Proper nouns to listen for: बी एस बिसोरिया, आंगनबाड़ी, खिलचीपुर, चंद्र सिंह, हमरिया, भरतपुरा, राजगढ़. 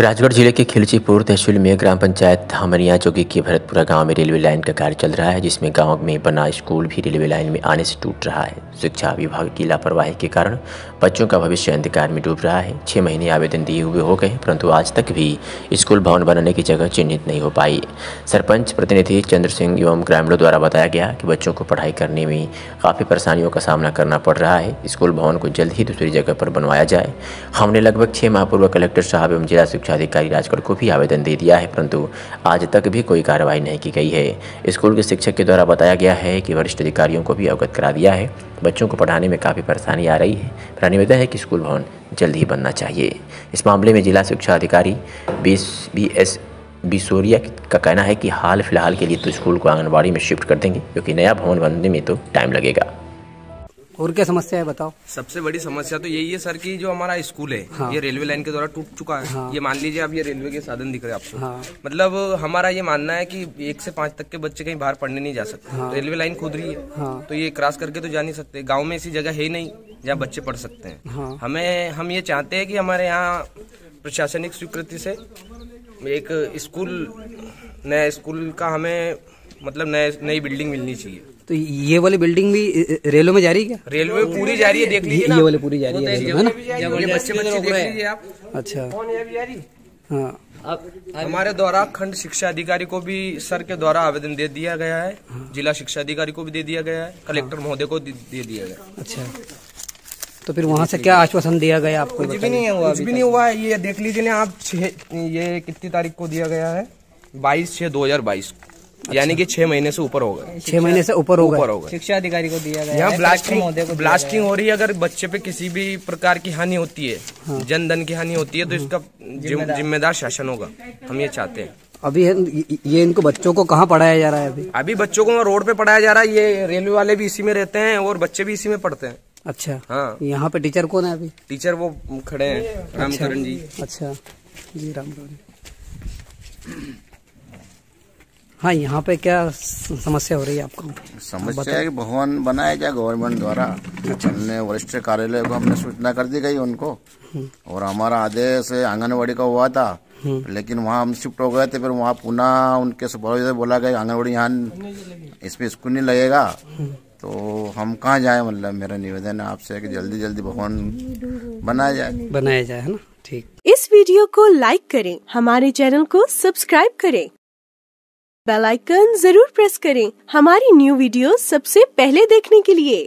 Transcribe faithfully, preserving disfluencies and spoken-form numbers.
राजगढ़ जिले के खिलचीपुर तहसील में ग्राम पंचायत हमरिया जोगी के भरतपुरा गांव में रेलवे लाइन का कार्य चल रहा है, जिसमें गांव में बना स्कूल भी रेलवे लाइन में आने से टूट रहा है। शिक्षा विभाग की लापरवाही के कारण बच्चों का भविष्य अंधकार में डूब रहा है। छः महीने आवेदन दिए हुए हो गए, परंतु आज तक भी स्कूल भवन बनाने की जगह चिन्हित नहीं हो पाई। सरपंच प्रतिनिधि चंद्र सिंह एवं ग्रामीणों द्वारा बताया गया कि बच्चों को पढ़ाई करने में काफ़ी परेशानियों का सामना करना पड़ रहा है। स्कूल भवन को जल्द ही दूसरी जगह पर बनवाया जाए। हमने लगभग छः माह पूर्व कलेक्टर साहब एवं जिला शिक्षा अधिकारी राजगढ़ को भी आवेदन दे दिया है, परंतु आज तक भी कोई कार्रवाई नहीं की गई है। स्कूल के शिक्षक के द्वारा बताया गया है कि वरिष्ठ अधिकारियों को भी अवगत करा दिया है। बच्चों को पढ़ाने में काफ़ी परेशानी आ रही है। मेरा निवेदन है कि स्कूल भवन जल्द ही बनना चाहिए। इस मामले में जिला शिक्षा अधिकारी बी एस बिसोरिया का कहना है कि हाल फिलहाल के लिए तो स्कूल को आंगनबाड़ी में शिफ्ट कर देंगे, क्योंकि नया भवन बनने में तो टाइम लगेगा। और क्या समस्या है बताओ? सबसे बड़ी समस्या तो यही है सर कि जो हमारा स्कूल है, हाँ। ये रेलवे लाइन के द्वारा टूट चुका है। हाँ। ये मान लीजिए आप ये रेलवे के साधन दिख रहे हैं आपको, हाँ। मतलब हमारा ये मानना है कि एक से पाँच तक के बच्चे कहीं बाहर पढ़ने नहीं जा सकते। हाँ। तो रेलवे लाइन खुद रही है, हाँ। तो ये क्रॉस करके तो जा नहीं सकते। गाँव में ऐसी जगह है ही नहीं जहाँ बच्चे पढ़ सकते हैं। हाँ। हमें हम ये चाहते है कि हमारे यहाँ प्रशासनिक स्वीकृति से एक स्कूल नया स्कूल का हमें मतलब नए नई बिल्डिंग मिलनी चाहिए। तो ये वाली बिल्डिंग भी रेलों में जा रही है क्या? रेलवे पूरी जा रही है, देख लीजिए ना। ये वाली पूरी जा रही है है ना? बच्चे बच्चे देख लीजिए आप। अच्छा, हाँ। हमारे द्वारा खंड शिक्षा अधिकारी को भी सर के द्वारा आवेदन दे दिया गया है, जिला शिक्षा अधिकारी को भी दे दिया गया है, कलेक्टर महोदय को दे दिया गया। अच्छा, तो फिर वहाँ से क्या आश्वासन दिया गया आपको? कुछ भी नहीं हुआ, कुछ भी नहीं हुआ है। ये देख लीजिए ना आप, ये कितनी तारीख को दिया गया है? बाईस छह दो हजार बाईस। अच्छा। यानी कि छह महीने से ऊपर होगा, छह महीने से ऊपर होगा। शिक्षा अधिकारी को दिया गया। यहाँ ब्लास्टिंग ब्लास्टिंग हो रही है। अगर बच्चे पे किसी भी प्रकार की हानि होती है, हाँ। जन धन की हानि होती है, तो इसका जिम्मेदार शासन होगा। हम ये चाहते हैं। अभी ये इनको बच्चों को कहाँ पढ़ाया जा रहा है? अभी अभी बच्चों को रोड पे पढ़ाया जा रहा है। ये रेलवे वाले भी इसी में रहते हैं और बच्चे भी इसी में पढ़ते हैं। अच्छा, हाँ। यहाँ पे टीचर कौन है अभी? टीचर वो खड़े हैं, रामकरण जी। अच्छा जी, रामकरण। हाँ, यहाँ पे क्या समस्या हो रही है आपको? समस्या है कि भवन बनाया जाए गवर्नमेंट द्वारा। हमने वरिष्ठ कार्यालय को हमने सूचना कर दी गई उनको, और हमारा आदेश आंगनवाड़ी का हुआ था, लेकिन वहाँ हम शिफ्ट हो गए थे। फिर वहाँ पुनः उनके सुपरवाइजर बोला गया आंगनवाड़ी यहाँ इस पे स्कूल नहीं लगेगा। तो हम कहाँ जाए? मतलब मेरा निवेदन है आपसे कि जल्दी जल्दी भवन बनाया जाए बनाया जाए है ना? ठीक। इस वीडियो को लाइक करें, हमारे चैनल को सब्सक्राइब करें, बेल आइकन जरूर प्रेस करें हमारी न्यू वीडियो सबसे पहले देखने के लिए।